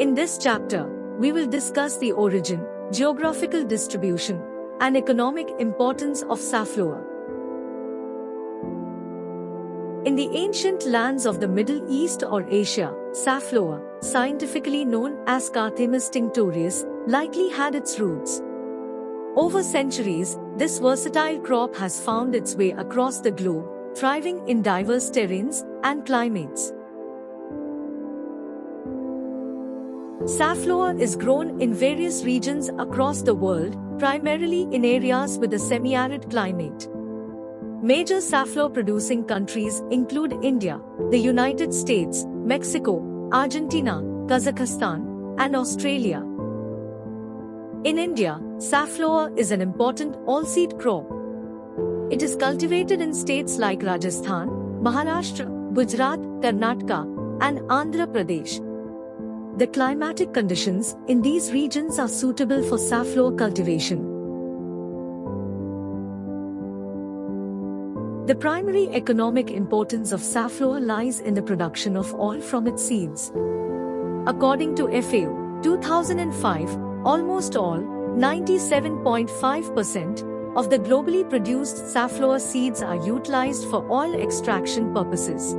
In this chapter, we will discuss the origin, geographical distribution, and economic importance of safflower. In the ancient lands of the Middle East or Asia, safflower, scientifically known as Carthamus tinctorius, likely had its roots. Over centuries, this versatile crop has found its way across the globe, thriving in diverse terrains and climates. Safflower is grown in various regions across the world, primarily in areas with a semi-arid climate. Major safflower-producing countries include India, the United States, Mexico, Argentina, Kazakhstan, and Australia. In India, safflower is an important all-seed crop. It is cultivated in states like Rajasthan, Maharashtra, Gujarat, Karnataka, and Andhra Pradesh. The climatic conditions in these regions are suitable for safflower cultivation. The primary economic importance of safflower lies in the production of oil from its seeds. According to FAO, 2005, almost all, 97.5%, of the globally produced safflower seeds are utilized for oil extraction purposes.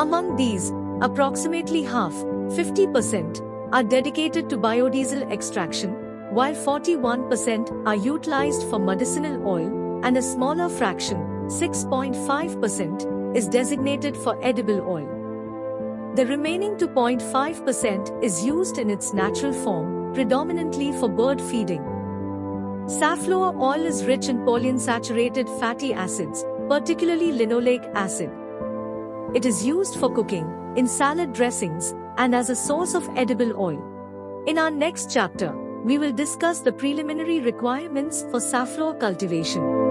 Among these, approximately half, 50%, are dedicated to biodiesel extraction, while 41% are utilized for medicinal oil, and a smaller fraction, 6.5%, is designated for edible oil. The remaining 2.5% is used in its natural form, predominantly for bird feeding. Safflower oil is rich in polyunsaturated fatty acids, particularly linoleic acid. It is used for cooking, in salad dressings, and as a source of edible oil. In our next chapter, we will discuss the preliminary requirements for safflower cultivation.